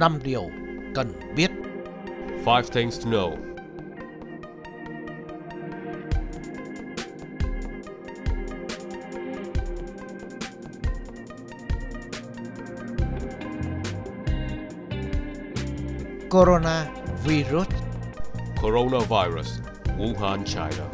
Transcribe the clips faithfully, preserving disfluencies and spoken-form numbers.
năm điều cần biết. Five things to know. Corona virus. Coronavirus, Wuhan, China.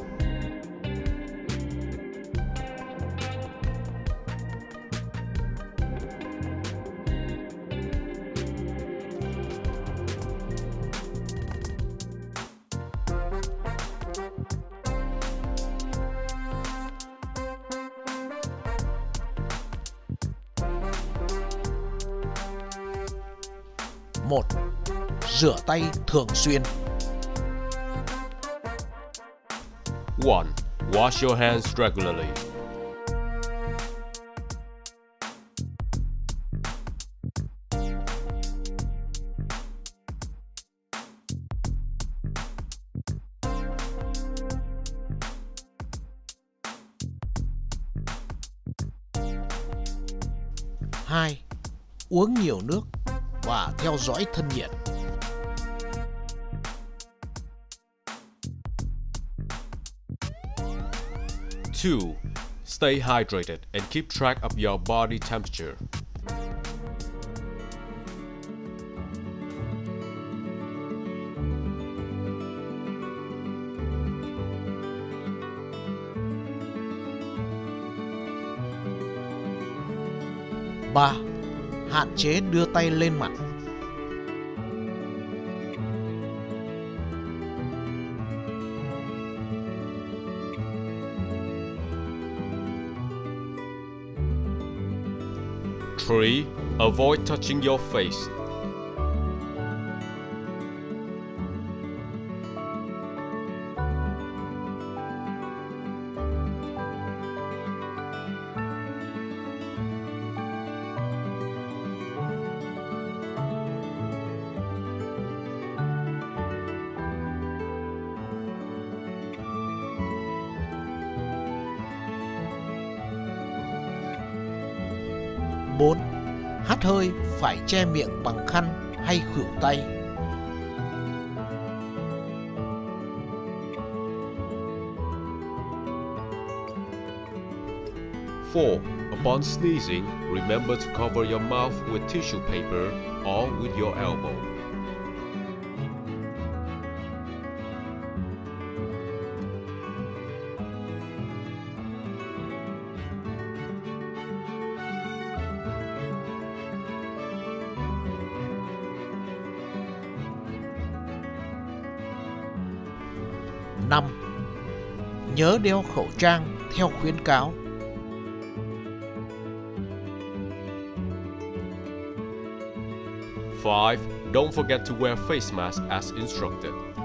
Một. Rửa tay thường xuyên. One. Wash your hands regularly. Hai. Uống nhiều nước và theo dõi thân nhiệt. Two. Stay hydrated and keep track of your body temperature. Ba. Hạn chế đưa tay lên mặt. Three. Avoid touching your face. Bốn. Hắt hơi phải che miệng bằng khăn hay khuỷu tay. Four. Upon sneezing, remember to cover your mouth with tissue paper or with your elbow. Năm. Nhớ đeo khẩu trang theo khuyến cáo. Five. Don't forget to wear face mask as instructed.